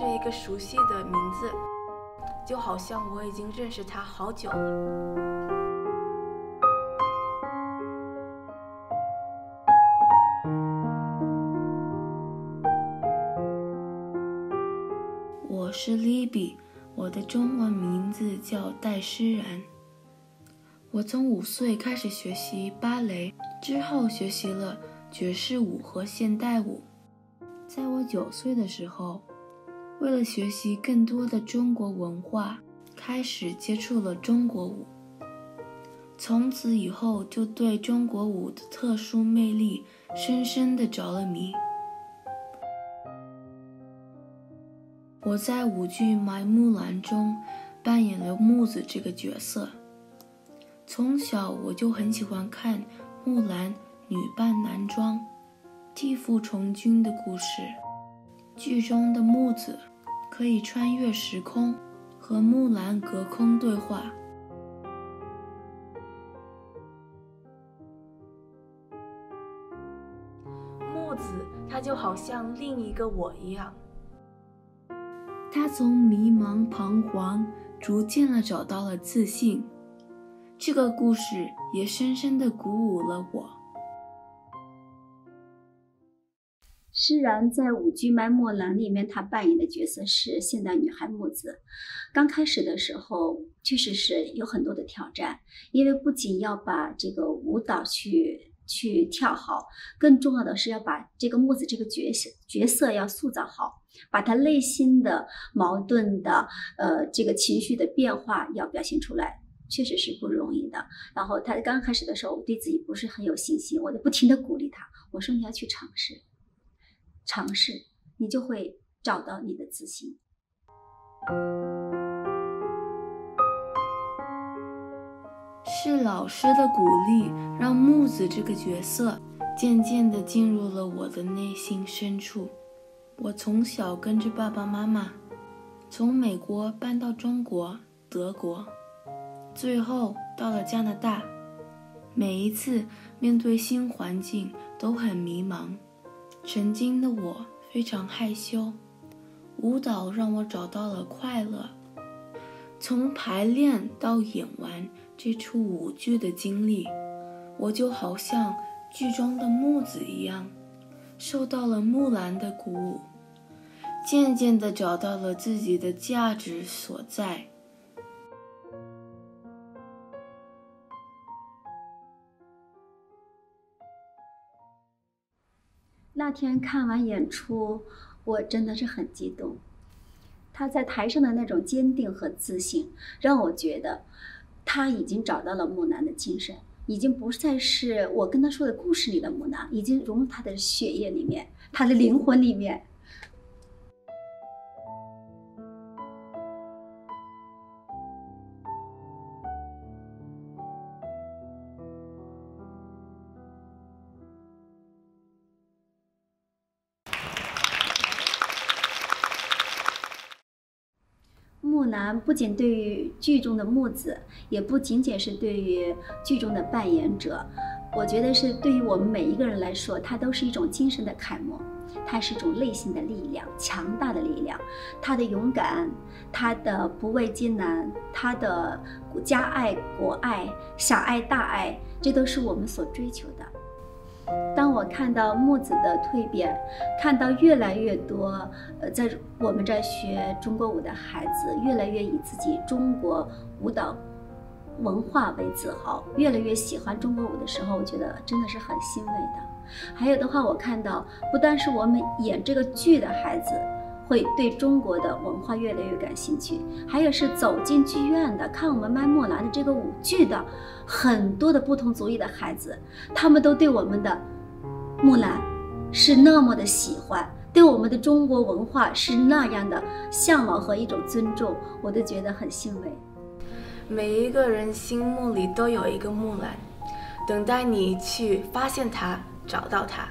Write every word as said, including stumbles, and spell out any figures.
这一个熟悉的名字，就好像我已经认识他好久了。 我是 Libby， 我的中文名字叫戴诗然。我从五岁开始学习芭蕾，之后学习了爵士舞和现代舞。在我九岁的时候，为了学习更多的中国文化，开始接触了中国舞。从此以后，就对中国舞的特殊魅力深深地着了迷。 我在舞剧《买木兰》中扮演了木子这个角色。从小我就很喜欢看木兰女扮男装、替父从军的故事。剧中的木子可以穿越时空，和木兰隔空对话。木子，她就好像另一个我一样。 他从迷茫彷徨，逐渐地找到了自信。这个故事也深深地鼓舞了我。诗然在舞剧《卖木兰》里面，她扮演的角色是现代女孩木子。刚开始的时候，确实是有很多的挑战，因为不仅要把这个舞蹈去。 去跳好，更重要的是要把这个木子这个角色角色要塑造好，把他内心的矛盾的呃这个情绪的变化要表现出来，确实是不容易的。然后他刚开始的时候，我对自己不是很有信心，我就不停地鼓励他，我说你要去尝试，尝试，你就会找到你的自信。 是老师的鼓励，让木子这个角色渐渐地进入了我的内心深处。我从小跟着爸爸妈妈，从美国搬到中国、德国，最后到了加拿大。每一次面对新环境都很迷茫。曾经的我非常害羞，舞蹈让我找到了快乐。 从排练到演完这出舞剧的经历，我就好像剧中的木子一样，受到了木兰的鼓舞，渐渐地找到了自己的价值所在。那天看完演出，我真的是很激动。 他在台上的那种坚定和自信，让我觉得他已经找到了木兰的精神，已经不再是我跟他说的故事里的木兰，已经融入他的血液里面，他的灵魂里面。木兰不仅对于剧中的木子，也不仅仅是对于剧中的扮演者，我觉得是对于我们每一个人来说，它都是一种精神的楷模，它是一种内心的力量，强大的力量。他的勇敢，他的不畏艰难，他的家爱、国爱、小爱、大爱，这都是我们所追求的。 当我看到木子的蜕变，看到越来越多，呃，在我们这学中国舞的孩子，越来越以自己中国舞蹈文化为自豪，越来越喜欢中国舞的时候，我觉得真的是很欣慰的。还有的话，我看到不但是我们演这个剧的孩子会对中国的文化越来越感兴趣，还有是走进剧院的，看我们卖木兰的这个舞剧的，很多的不同族裔的孩子，他们都对我们的 木兰是那么的喜欢，对我们的中国文化是那样的向往和一种尊重，我都觉得很欣慰。每一个人心目里都有一个木兰，等待你去发现它，找到它。